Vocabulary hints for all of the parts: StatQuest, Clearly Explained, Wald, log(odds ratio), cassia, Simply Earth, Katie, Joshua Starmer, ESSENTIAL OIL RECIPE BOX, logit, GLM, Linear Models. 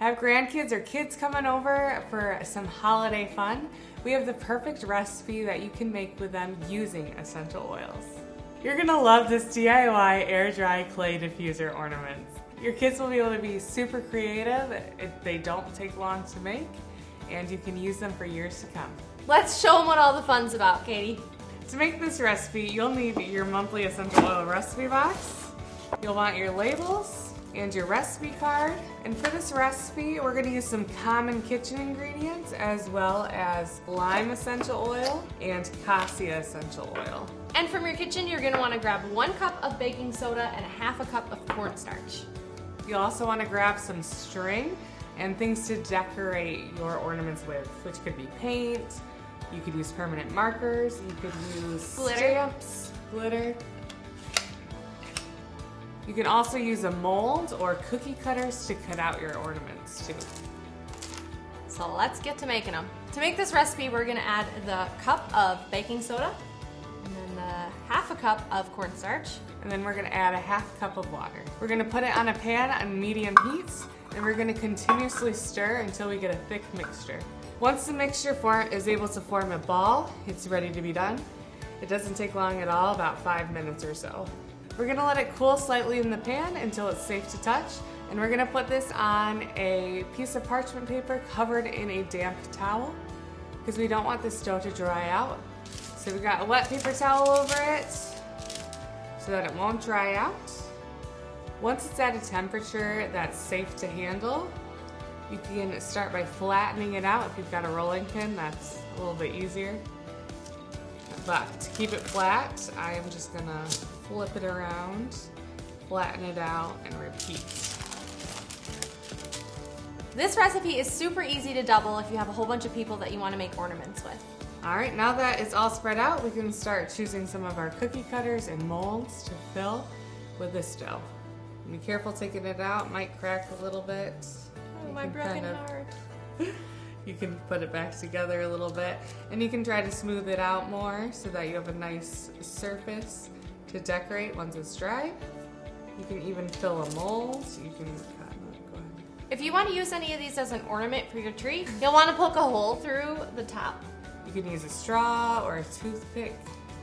I have grandkids or kids coming over for some holiday fun. We have the perfect recipe that you can make with them using essential oils. You're gonna love this DIY air dry clay diffuser ornaments. Your kids will be able to be super creative. They don't take long to make, and you can use them for years to come. Let's show them what all the fun's about, Katie. To make this recipe, you'll need your monthly essential oil recipe box. You'll want your labels and your recipe card. And for this recipe, we're gonna use some common kitchen ingredients as well as lime essential oil and cassia essential oil. And from your kitchen, you're gonna wanna grab 1 cup of baking soda and 1/2 cup of cornstarch. You'll also wanna grab some string and things to decorate your ornaments with, which could be paint, you could use permanent markers, you could use stamps, glitter. You can also use a mold or cookie cutters to cut out your ornaments too. So let's get to making them. To make this recipe, we're gonna add the 1 cup of baking soda, and then the 1/2 cup of cornstarch. And then we're gonna add 1/2 cup of water. We're gonna put it on a pan on medium heat, and we're gonna continuously stir until we get a thick mixture. Once the mixture is able to form a ball, it's ready to be done. It doesn't take long at all, about 5 minutes or so. We're gonna let it cool slightly in the pan until it's safe to touch, and we're gonna put this on a piece of parchment paper covered in a damp towel, because we don't want this dough to dry out. So we got a wet paper towel over it, so that it won't dry out. Once it's at a temperature that's safe to handle, you can start by flattening it out. If you've got a rolling pin, that's a little bit easier. But to keep it flat, I'm just gonna flip it around, flatten it out, and repeat. This recipe is super easy to double if you have a whole bunch of people that you wanna make ornaments with. All right, now that it's all spread out, we can start choosing some of our cookie cutters and molds to fill with this dough. Be careful taking it out, it might crack a little bit. Oh, my broken heart. You can put it back together a little bit, and you can try to smooth it out more so that you have a nice surface to decorate once it's dry. You can even fill a mold. You can go ahead. If you want to use any of these as an ornament for your tree, you'll want to poke a hole through the top. You can use a straw or a toothpick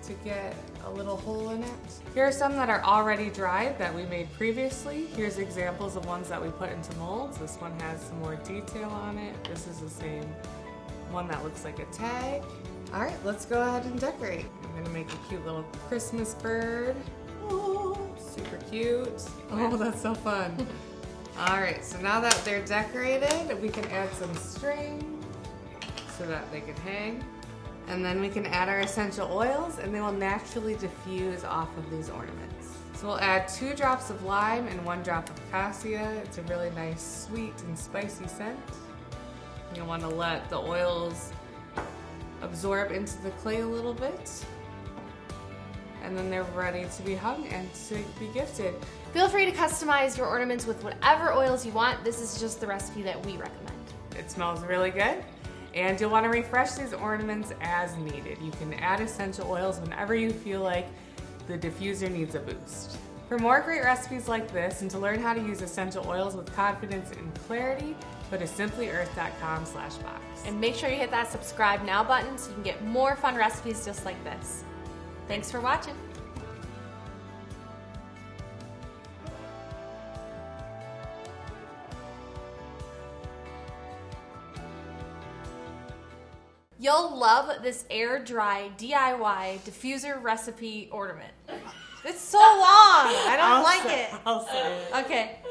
to get a little hole in it. Here are some that are already dried that we made previously. Here's examples of ones that we put into molds. This one has some more detail on it. This is the same one that looks like a tag. All right, let's go ahead and decorate. I'm gonna make a cute little Christmas bird. Oh, super cute. Oh, that's so fun. All right, so now that they're decorated, we can add some string so that they can hang. And then we can add our essential oils, and they will naturally diffuse off of these ornaments. So we'll add 2 drops of lime and 1 drop of cassia. It's a really nice, sweet, and spicy scent. You'll want to let the oils absorb into the clay a little bit. And then they're ready to be hung and to be gifted. Feel free to customize your ornaments with whatever oils you want. This is just the recipe that we recommend. It smells really good. And you'll want to refresh these ornaments as needed. You can add essential oils whenever you feel like the diffuser needs a boost. For more great recipes like this, and to learn how to use essential oils with confidence and clarity, go to simplyearth.com/box. And make sure you hit that subscribe now button so you can get more fun recipes just like this. Thanks for watching. You'll love this air dry DIY diffuser recipe ornament. It's so long. I don't like it. I'll say it. Okay.